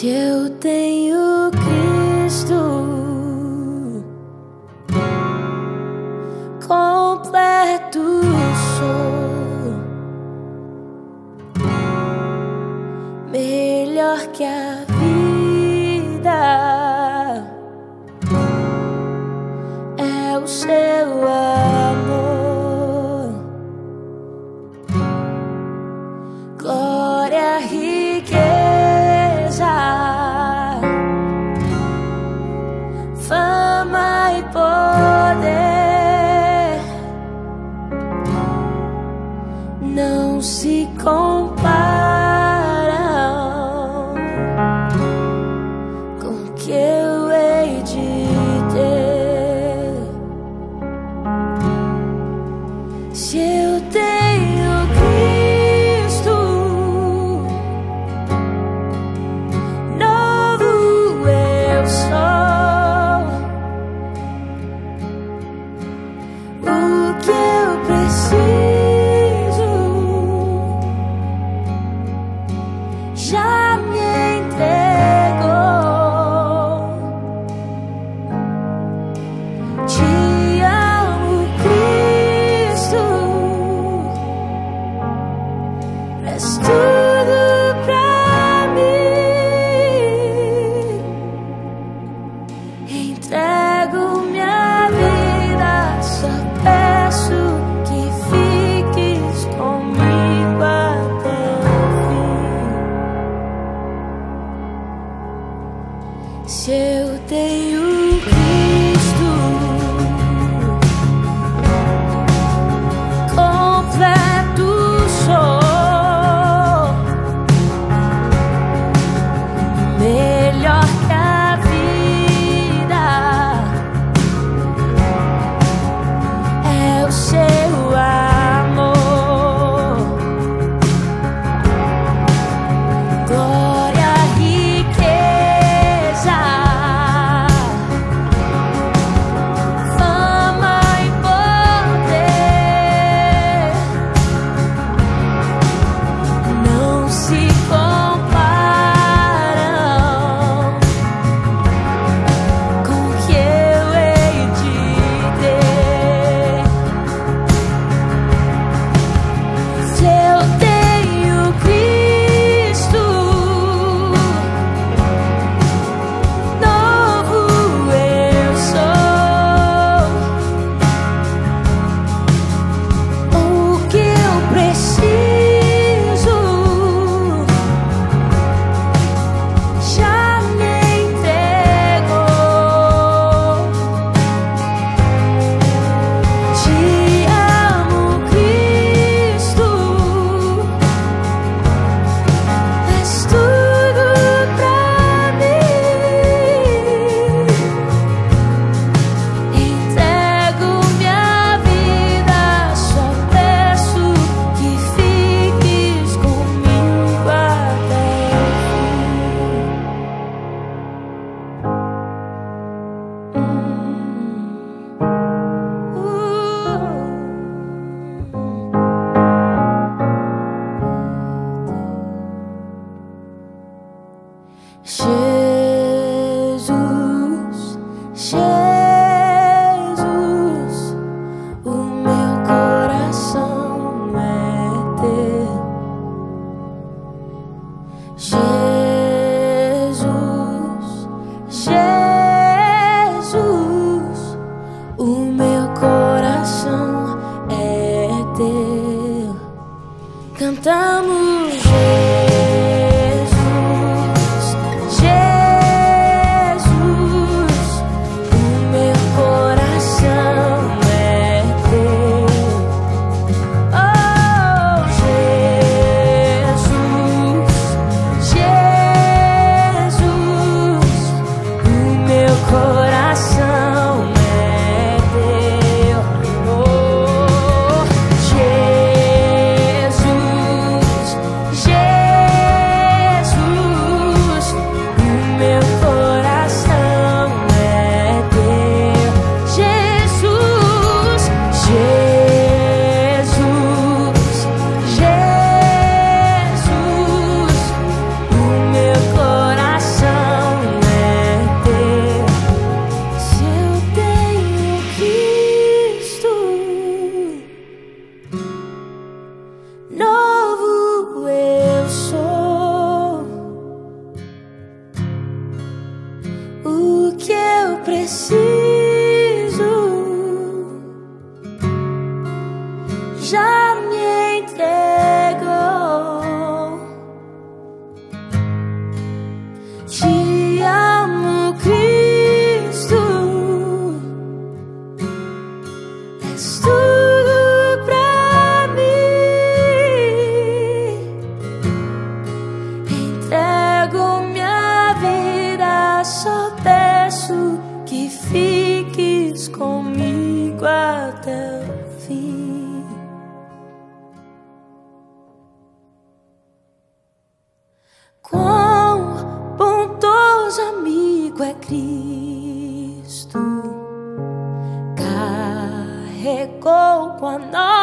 Se eu tenho Cristo, completo sou, melhor que a vida é o seu amor, glória riqueza. Fama e poder não se comparam com o que eu hei de ter. Se eu tenho Cristo, novo eu sou. Já me entregou. Te amo, Cristo. És tudo pra mim. Entrego minha vida, só peço que fiques comigo até. Se eu tenho Cristo, completo sou, melhor que a vida é o seu amor, glória, Jesus, Jesus, o meu coração é teu. Jesus, Jesus, o meu coração é teu. Cantamos Jesus. Já me entregou. Te amo, Cristo. És tudo pra mim. Entrego minha vida, só peço que fiques comigo até o fim. Quão bondoso amigo é Cristo, carregou com a nossa